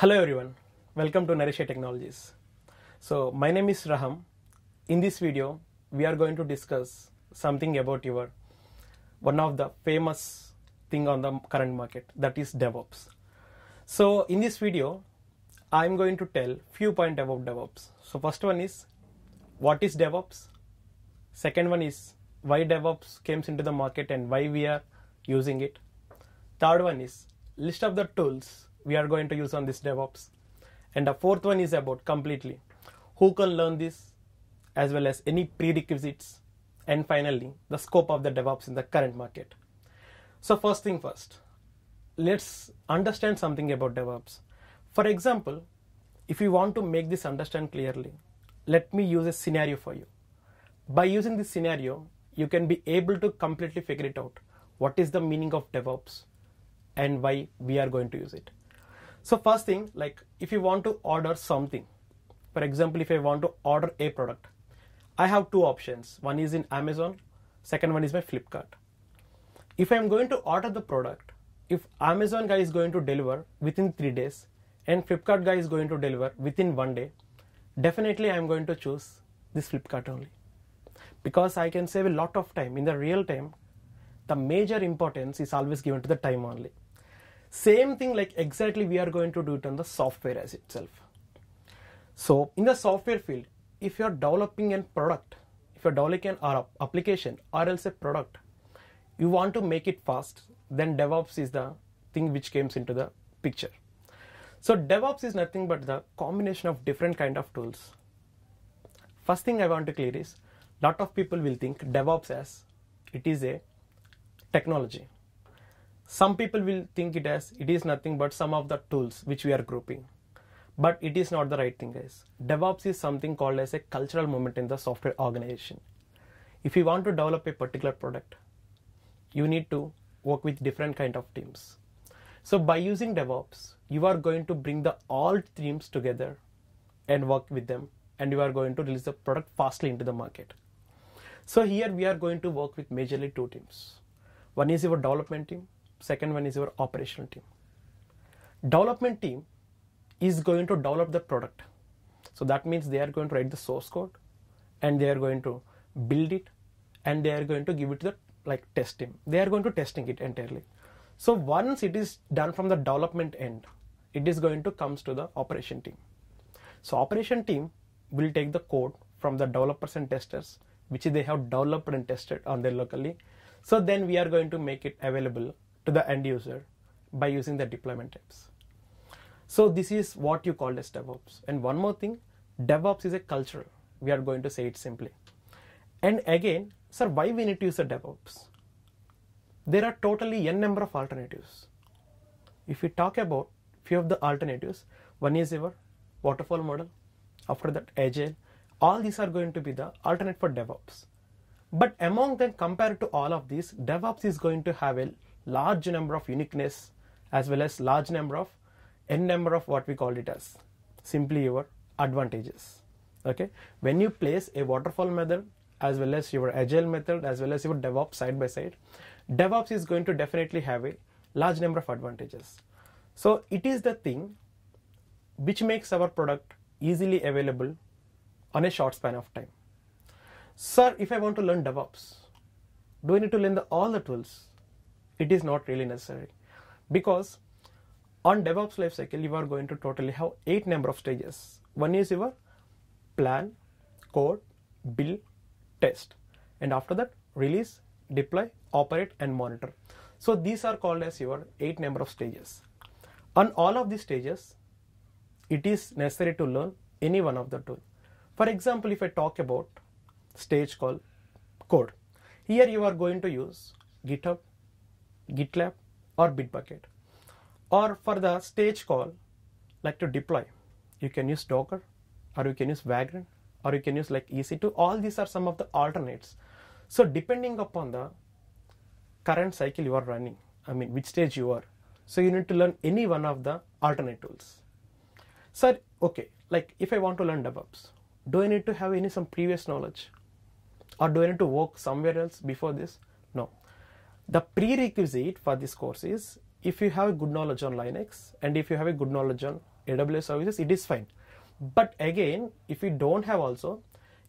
Hello everyone, welcome to Naresh IT Technologies. So my name is Raham. In this video, we are going to discuss something about one of the famous thing on the current market, that is DevOps. So in this video, I'm going to tell few points about DevOps. So first one is, what is DevOps? Second one is, why DevOps came into the market and why we are using it. Third one is, list of the tools we are going to use on this DevOps, and the fourth one is about completely who can learn this, as well as any prerequisites, and finally the scope of the DevOps in the current market. So first thing first, let's understand something about DevOps. For example, if you want to make this understand clearly, let me use a scenario for you. By using this scenario, you can be able to completely figure it out, what is the meaning of DevOps and why we are going to use it. So first thing, like if you want to order something, for example, if I want to order a product, I have two options. One is in Amazon, second one is my Flipkart. If I'm going to order the product, if Amazon guy is going to deliver within 3 days and Flipkart guy is going to deliver within 1 day, definitely I'm going to choose this Flipkart only, because I can save a lot of time. In the real time, the major importance is always given to the time only. Same thing, like exactly we are going to do it on the software as itself. So in the software field, if you are developing a product, if you are developing an application or else a product, you want to make it fast, then DevOps is the thing which comes into the picture. So DevOps is nothing but the combination of different kind of tools. First thing I want to clear is, lot of people will think DevOps as it is a technology. Some people will think it as it is nothing but some of the tools which we are grouping, but it is not the right thing, guys. DevOps is something called as a cultural moment in the software organization. If you want to develop a particular product, you need to work with different kind of teams. So by using DevOps, you are going to bring the all teams together and work with them, and you are going to release the product fastly into the market. So here we are going to work with majorly two teams. One is your development team, second one is your operational team. Development team is going to develop the product. So that means they are going to write the source code and they are going to build it and they are going to give it to the test team. They are going to testing it entirely. So once it is done from the development end, it is going to come to the operation team. So operation team will take the code from the developers and testers, which they have developed and tested on their locally. So then we are going to make it available to the end user by using the deployment types. So this is what you call as DevOps. And one more thing, DevOps is a culture. We are going to say it simply. And again, sir, why we need to use the DevOps? There are totally n number of alternatives. If we talk about few of the alternatives, one is your waterfall model, after that agile, all these are going to be the alternate for DevOps. But among them, compared to all of these, DevOps is going to have a large number of uniqueness, as well as large number of what we call it as simply your advantages. Okay, when you place a waterfall method as well as your agile method as well as your DevOps side by side, DevOps is going to definitely have a large number of advantages. So it is the thing which makes our product easily available on a short span of time. Sir, if I want to learn DevOps, do I need to learn all the tools? It is not really necessary, because on DevOps lifecycle, you are going to totally have 8 number of stages. One is your plan, code, build, test, and after that release, deploy, operate, and monitor. So these are called as your 8 number of stages. On all of these stages, it is necessary to learn any one of the tool. For example, if I talk about stage called code, here you are going to use GitHub, GitLab or Bitbucket, or for the stage call like to deploy, you can use Docker, or you can use Vagrant, or you can use EC2. All these are some of the alternates. So depending upon the current cycle you are running, I mean which stage you are, so you need to learn any one of the alternate tools. Sir, okay, like if I want to learn DevOps, do I need to have some previous knowledge, or do I need to work somewhere else before this? No. The prerequisite for this course is if you have a good knowledge on Linux and if you have a good knowledge on AWS services, it is fine. But again, if we don't have also,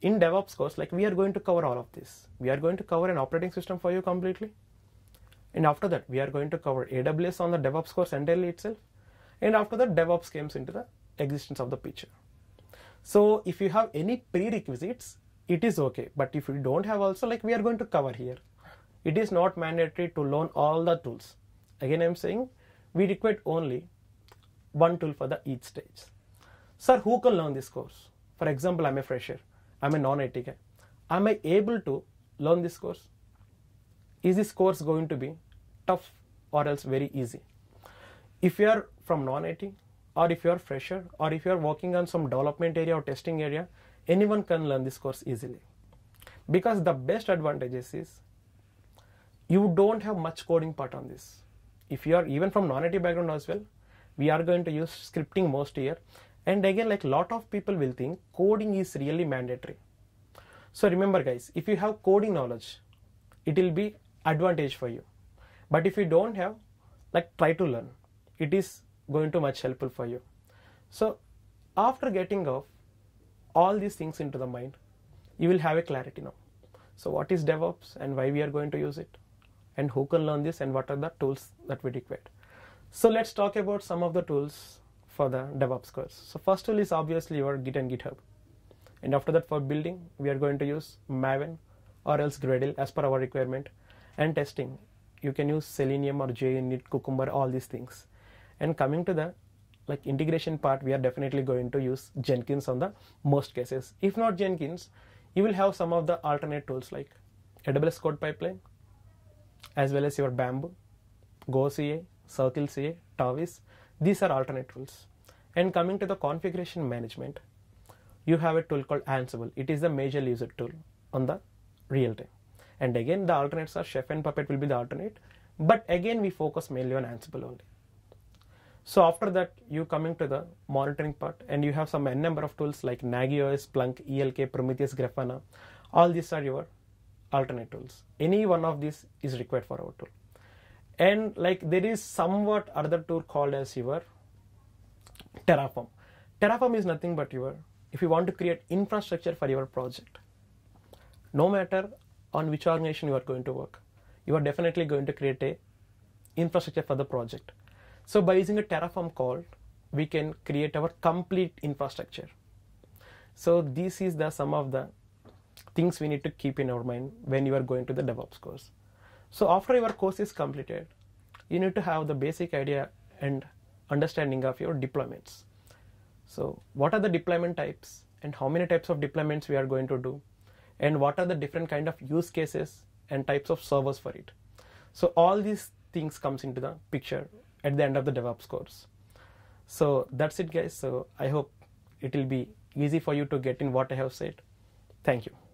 in DevOps course, like we are going to cover all of this. We are going to cover an operating system for you completely. And after that, we are going to cover AWS on the DevOps course entirely itself. And after that, DevOps comes into the existence of the picture. So if you have any prerequisites, it is okay. But if you don't have also, like we are going to cover here. It is not mandatory to learn all the tools. Again, I'm saying we require only one tool for the each stage. Sir, who can learn this course? For example, I'm a fresher. I'm a non-IT guy. Am I able to learn this course? Is this course going to be tough or else very easy? If you are from non-IT, or if you are fresher, or if you are working on some development area or testing area, anyone can learn this course easily. Because the best advantages is you don't have much coding part on this. If you are even from non-IT background as well, we are going to use scripting most here. And again, like a lot of people will think coding is really mandatory. So remember guys, if you have coding knowledge, it will be advantage for you. But if you don't have, like try to learn. It is going to much helpful for you. So after getting off all these things into the mind, you will have a clarity now. So what is DevOps and why we are going to use it? And who can learn this and what are the tools that we require? So let's talk about some of the tools for the DevOps course. So first tool is obviously your Git and GitHub. And after that, for building, we are going to use Maven or else Gradle as per our requirement. And testing, you can use Selenium or JUnit, Cucumber, all these things. And coming to the like integration part, we are definitely going to use Jenkins on the most cases. If not Jenkins, you will have some of the alternate tools like AWS Code Pipeline, as well as your Bamboo, GoCA, CircleCA, Tauvis. These are alternate tools. And coming to the configuration management, you have a tool called Ansible. It is the major user tool on the real time. And again, the alternates are Chef and Puppet will be the alternate. But again, we focus mainly on Ansible only. So after that, you coming to the monitoring part, and you have some n number of tools like NagiOS, Plunk, ELK, Prometheus, Grafana. All these are your alternate tools. Any one of these is required for our tool. And like there is somewhat other tool called as your Terraform. Terraform is nothing but your, if you want to create infrastructure for your project, no matter on which organization you are going to work, you are definitely going to create a infrastructure for the project. So by using a Terraform call, we can create our complete infrastructure. So this is the some of the things we need to keep in our mind when you are going to the DevOps course. So after your course is completed, you need to have the basic idea and understanding of your deployments. So what are the deployment types and how many types of deployments we are going to do, and what are the different kind of use cases and types of servers for it. So all these things comes into the picture at the end of the DevOps course. So that's it guys. So I hope it will be easy for you to get in what I have said. Thank you.